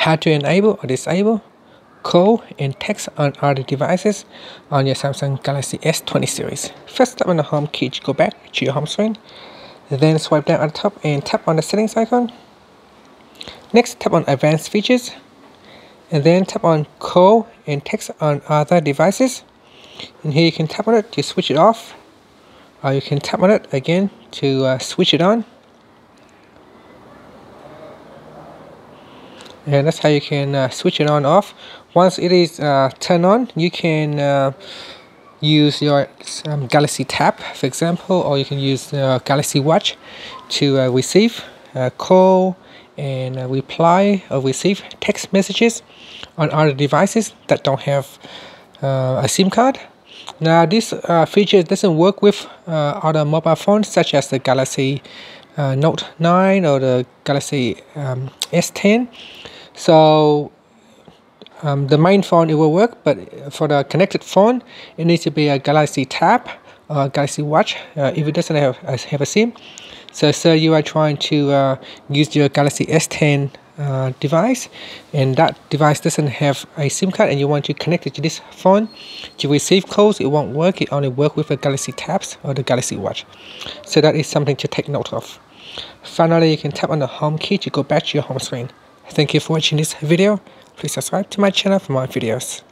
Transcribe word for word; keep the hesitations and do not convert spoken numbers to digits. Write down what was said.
how to enable or disable call and text on other devices on your Samsung Galaxy S twenty series. First up on the home key, go back to your home screen, then swipe down on the top and tap on the settings icon. Next, tap on advanced features, and then tap on call and text on other devices, and here you can tap on it to switch it off, or you can tap on it again to uh, switch it on. And that's how you can uh, switch it on off. Once it is uh, turned on, you can uh, use your um, Galaxy Tab, for example, or you can use the uh, Galaxy Watch to uh, receive, uh, call, and uh, reply or receive text messages on other devices that don't have uh, a SIM card. Now, this uh, feature doesn't work with uh, other mobile phones such as the Galaxy uh, Note nine or the Galaxy um, S ten. So um, the main phone it will work, but for the connected phone it needs to be a Galaxy Tab or a Galaxy Watch uh, if it doesn't have, have a SIM. So, so you are trying to uh, use your Galaxy S ten uh, device, and that device doesn't have a SIM card, and you want to connect it to this phone to receive calls, it won't work. It only works with the Galaxy Tabs or the Galaxy Watch. So that is something to take note of. Finally, you can tap on the home key to go back to your home screen. Thank you for watching this video. Please subscribe to my channel for more videos.